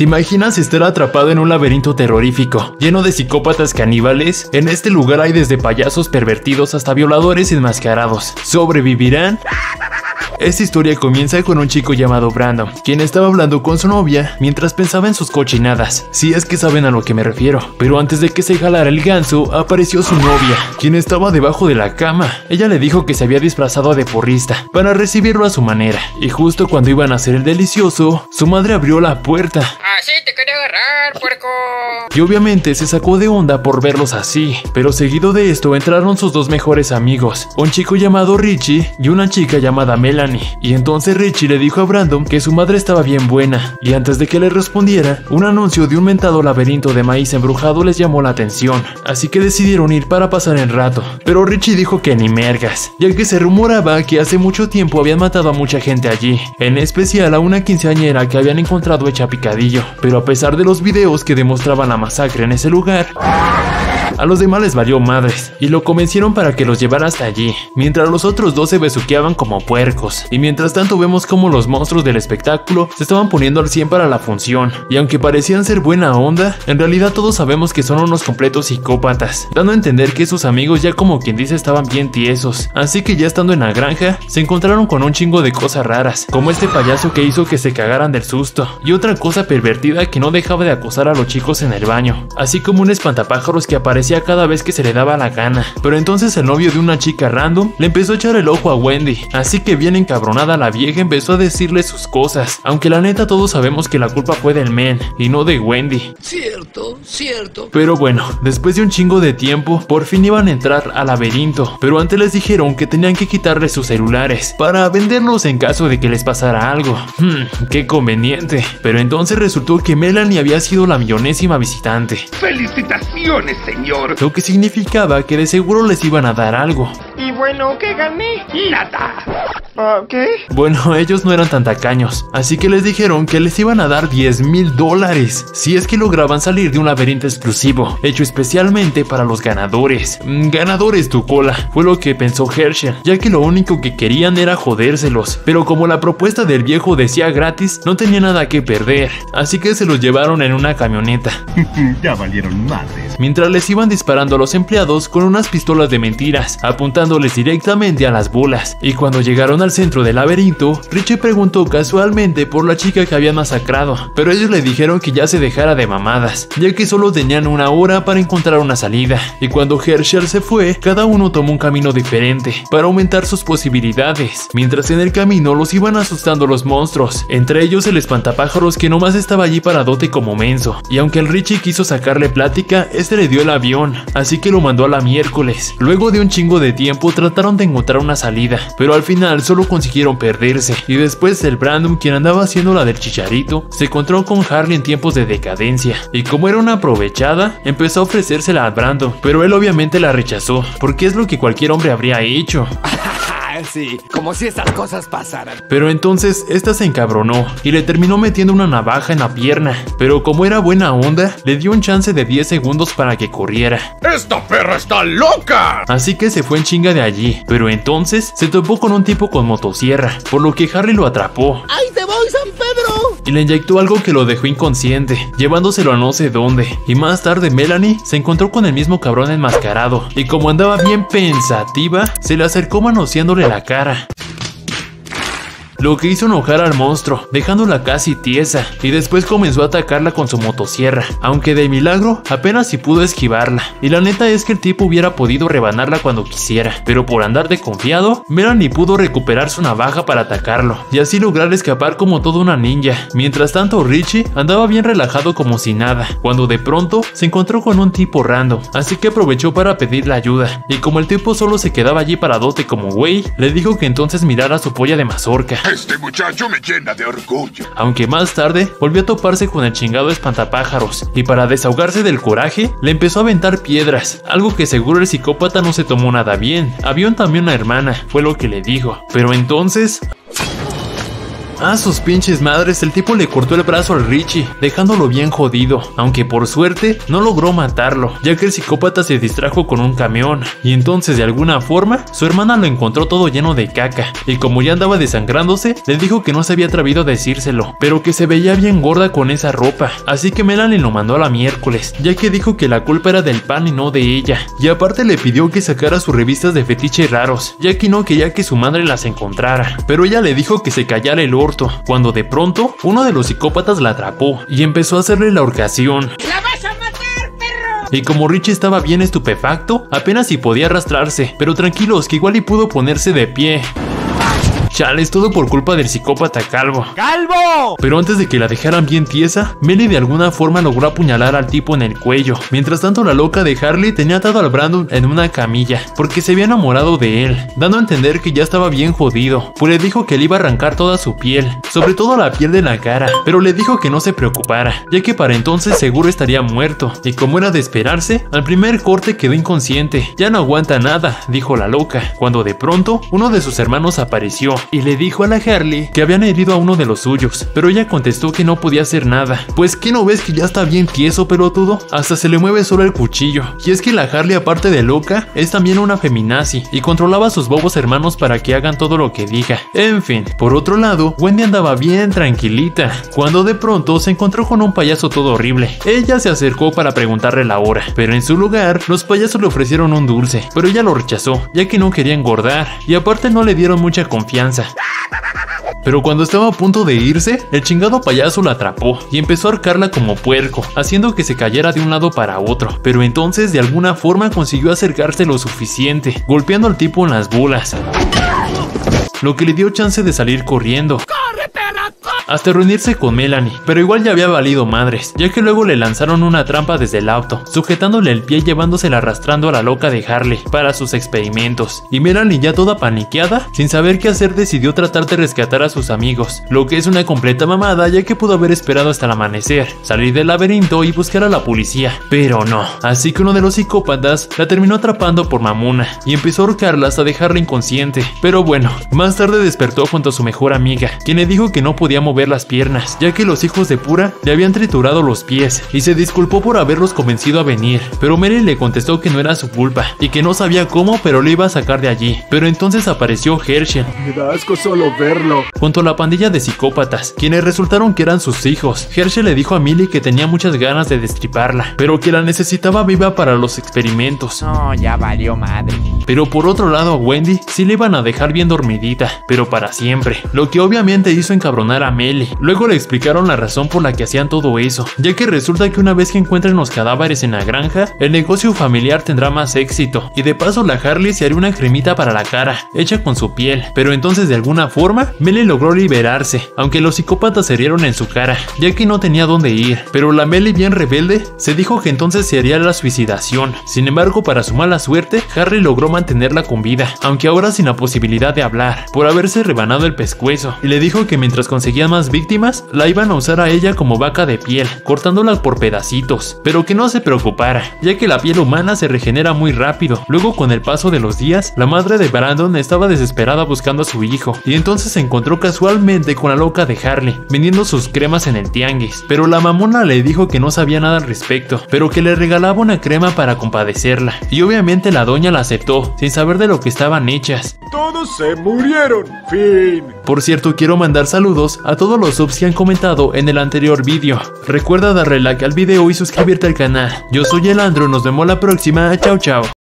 ¿Te imaginas estar atrapado en un laberinto terrorífico, lleno de psicópatas caníbales? En este lugar hay desde payasos pervertidos hasta violadores enmascarados. ¿Sobrevivirán? Esta historia comienza con un chico llamado Brandon, quien estaba hablando con su novia mientras pensaba en sus cochinadas, si es que saben a lo que me refiero. Pero antes de que se jalara el ganso, apareció su novia, quien estaba debajo de la cama. Ella le dijo que se había disfrazado de porrista para recibirlo a su manera, y justo cuando iban a hacer el delicioso, su madre abrió la puerta. ¡Así te quería agarrar, puerco! Y obviamente se sacó de onda por verlos así, pero seguido de esto entraron sus dos mejores amigos, un chico llamado Richie y una chica llamada Melanie. Y entonces Richie le dijo a Brandon que su madre estaba bien buena, y antes de que le respondiera, un anuncio de un mentado laberinto de maíz embrujado les llamó la atención, así que decidieron ir para pasar el rato. Pero Richie dijo que ni mergas, ya que se rumoraba que hace mucho tiempo habían matado a mucha gente allí, en especial a una quinceañera que habían encontrado hecha picadillo, pero a pesar de los videos que demostraban la masacre en ese lugar, a los demás les valió madres, y lo convencieron para que los llevara hasta allí, mientras los otros dos se besuqueaban como puercos. Y mientras tanto vemos cómo los monstruos del espectáculo se estaban poniendo al 100 para la función, y aunque parecían ser buena onda, en realidad todos sabemos que son unos completos psicópatas, dando a entender que sus amigos ya como quien dice estaban bien tiesos. Así que ya estando en la granja, se encontraron con un chingo de cosas raras, como este payaso que hizo que se cagaran del susto, y otra cosa pervertida que no dejaba de acosar a los chicos en el baño, así como un espantapájaros que aparecía cada vez que se le daba la gana. Pero entonces el novio de una chica random le empezó a echar el ojo a Wendy, así que bien encabronada la vieja empezó a decirle sus cosas, aunque la neta todos sabemos que la culpa fue del men y no de Wendy. Cierto. Pero bueno, después de un chingo de tiempo, por fin iban a entrar al laberinto, pero antes les dijeron que tenían que quitarles sus celulares para venderlos en caso de que les pasara algo. Qué conveniente. Pero entonces resultó que Melanie había sido la millonésima visitante. ¡Felicitaciones, señor! Lo que significaba que de seguro les iban a dar algo. Y bueno, ¿qué gané? ¡Nada! ¿Qué? Bueno, ellos no eran tan tacaños, así que les dijeron que les iban a dar $10,000 si es que lograban salir de un laberinto exclusivo, hecho especialmente para los ganadores. Ganadores tu cola, fue lo que pensó Hershel, ya que lo único que querían era jodérselos, pero como la propuesta del viejo decía gratis, no tenía nada que perder, así que se los llevaron en una camioneta. Ya valieron madres. Mientras les iban disparando a los empleados con unas pistolas de mentiras, apuntándoles directamente a las bolas, y cuando llegaron al centro del laberinto, Richie preguntó casualmente por la chica que habían masacrado, pero ellos le dijeron que ya se dejara de mamadas, ya que solo tenían una hora para encontrar una salida. Y cuando Hershel se fue, cada uno tomó un camino diferente para aumentar sus posibilidades, mientras en el camino los iban asustando los monstruos, entre ellos el espantapájaros que nomás estaba allí paradote como menso, y aunque el Richie quiso sacarle plática, este le dio el avión, así que lo mandó a la miércoles. Luego de un chingo de tiempo trataron de encontrar una salida, pero al final solo consiguieron perderse, y después el Brandon, quien andaba haciendo la del chicharito, se encontró con Harley en tiempos de decadencia, y como era una aprovechada, empezó a ofrecérsela a Brandon, pero él obviamente la rechazó, porque es lo que cualquier hombre habría hecho. Sí, como si estas cosas pasaran. Pero entonces esta se encabronó y le terminó metiendo una navaja en la pierna, pero como era buena onda, le dio un chance de 10 segundos para que corriera. ¡Esta perra está loca! Así que se fue en chinga de allí, pero entonces se topó con un tipo con motosierra, por lo que Harley lo atrapó. ¡Ahí te voy, San Pedro! Y le inyectó algo que lo dejó inconsciente, llevándoselo a no sé dónde. Y más tarde Melanie se encontró con el mismo cabrón enmascarado, y como andaba bien pensativa, se le acercó manoseándole la cara, lo que hizo enojar al monstruo, dejándola casi tiesa, y después comenzó a atacarla con su motosierra, aunque de milagro apenas si pudo esquivarla, y la neta es que el tipo hubiera podido rebanarla cuando quisiera, pero por andar de confiado, Melanie pudo recuperar su navaja para atacarlo, y así lograr escapar como toda una ninja. Mientras tanto Richie andaba bien relajado como si nada, cuando de pronto se encontró con un tipo random, así que aprovechó para pedirle ayuda, y como el tipo solo se quedaba allí paradote como güey, le dijo que entonces mirara su polla de mazorca. Este muchacho me llena de orgullo. Aunque más tarde volvió a toparse con el chingado espantapájaros, y para desahogarse del coraje, le empezó a aventar piedras, algo que seguro el psicópata no se tomó nada bien. Había también una hermana, fue lo que le dijo. Pero entonces... A sus pinches madres, el tipo le cortó el brazo al Richie, dejándolo bien jodido, aunque por suerte no logró matarlo, ya que el psicópata se distrajo con un camión, y entonces de alguna forma su hermana lo encontró todo lleno de caca, y como ya andaba desangrándose, le dijo que no se había atrevido a decírselo, pero que se veía bien gorda con esa ropa, así que Melanie lo mandó a la miércoles, ya que dijo que la culpa era del pan y no de ella, y aparte le pidió que sacara sus revistas de fetiches raros, ya que no quería que su madre las encontrara, pero ella le dijo que se callara el orto, cuando de pronto uno de los psicópatas la atrapó y empezó a hacerle la horcación. Y como Richie estaba bien estupefacto, apenas si podía arrastrarse, pero tranquilos que igual y pudo ponerse de pie. Chales, todo por culpa del psicópata calvo. ¡Calvo! Pero antes de que la dejaran bien tiesa, Melly de alguna forma logró apuñalar al tipo en el cuello. Mientras tanto, la loca de Harley tenía atado al Brandon en una camilla, porque se había enamorado de él, dando a entender que ya estaba bien jodido, pues le dijo que le iba a arrancar toda su piel, sobre todo la piel de la cara, pero le dijo que no se preocupara, ya que para entonces seguro estaría muerto, y como era de esperarse, al primer corte quedó inconsciente. Ya no aguanta nada, dijo la loca, cuando de pronto, uno de sus hermanos apareció, y le dijo a la Harley que habían herido a uno de los suyos, pero ella contestó que no podía hacer nada, pues que no ves que ya está bien tieso, pelotudo, hasta se le mueve solo el cuchillo. Y es que la Harley, aparte de loca, es también una feminazi y controlaba a sus bobos hermanos para que hagan todo lo que diga. En fin, por otro lado, Wendy andaba bien tranquilita, cuando de pronto se encontró con un payaso todo horrible. Ella se acercó para preguntarle la hora, pero en su lugar, los payasos le ofrecieron un dulce, pero ella lo rechazó, ya que no quería engordar, y aparte no le dieron mucha confianza. Pero cuando estaba a punto de irse, el chingado payaso la atrapó y empezó a ahorcarla como puerco, haciendo que se cayera de un lado para otro, pero entonces de alguna forma consiguió acercarse lo suficiente, golpeando al tipo en las bolas, lo que le dio chance de salir corriendo hasta reunirse con Melanie, pero igual ya había valido madres, ya que luego le lanzaron una trampa desde el auto, sujetándole el pie y llevándosela arrastrando a la loca de Harley para sus experimentos. Y Melanie, ya toda paniqueada, sin saber qué hacer, decidió tratar de rescatar a sus amigos, lo que es una completa mamada, ya que pudo haber esperado hasta el amanecer, salir del laberinto y buscar a la policía, pero no, así que uno de los psicópatas la terminó atrapando por mamona y empezó a ahorcarla hasta dejarla inconsciente. Pero bueno, más tarde despertó junto a su mejor amiga, quien le dijo que no podía mover las piernas, ya que los hijos de pura le habían triturado los pies, y se disculpó por haberlos convencido a venir, pero Mary le contestó que no era su culpa y que no sabía cómo, pero lo iba a sacar de allí. Pero entonces apareció Hershel, me da asco solo verlo, junto a la pandilla de psicópatas, quienes resultaron que eran sus hijos. Hershel le dijo a Millie que tenía muchas ganas de destriparla, pero que la necesitaba viva para los experimentos. No, ya valió madre. Pero por otro lado, a Wendy sí le iban a dejar bien dormidita, pero para siempre, lo que obviamente hizo encabronar a Mary. Luego le explicaron la razón por la que hacían todo eso, ya que resulta que una vez que encuentren los cadáveres en la granja, el negocio familiar tendrá más éxito, y de paso la Harley se haría una cremita para la cara, hecha con su piel. Pero entonces de alguna forma, Melly logró liberarse, aunque los psicópatas se rieron en su cara, ya que no tenía dónde ir, pero la Melly, bien rebelde, se dijo que entonces se haría la suicidación. Sin embargo, para su mala suerte, Harley logró mantenerla con vida, aunque ahora sin la posibilidad de hablar, por haberse rebanado el pescuezo, y le dijo que mientras conseguían más víctimas, la iban a usar a ella como vaca de piel, cortándola por pedacitos, pero que no se preocupara, ya que la piel humana se regenera muy rápido. Luego, con el paso de los días, la madre de Brandon estaba desesperada buscando a su hijo, y entonces se encontró casualmente con la loca de Harley, vendiendo sus cremas en el tianguis, pero la mamona le dijo que no sabía nada al respecto, pero que le regalaba una crema para compadecerla, y obviamente la doña la aceptó, sin saber de lo que estaban hechas. Todos se murieron, fin. Por cierto, quiero mandar saludos a todos los subs que han comentado en el anterior vídeo. Recuerda darle like al video y suscribirte al canal. Yo soy el Andru, nos vemos la próxima, chao chao.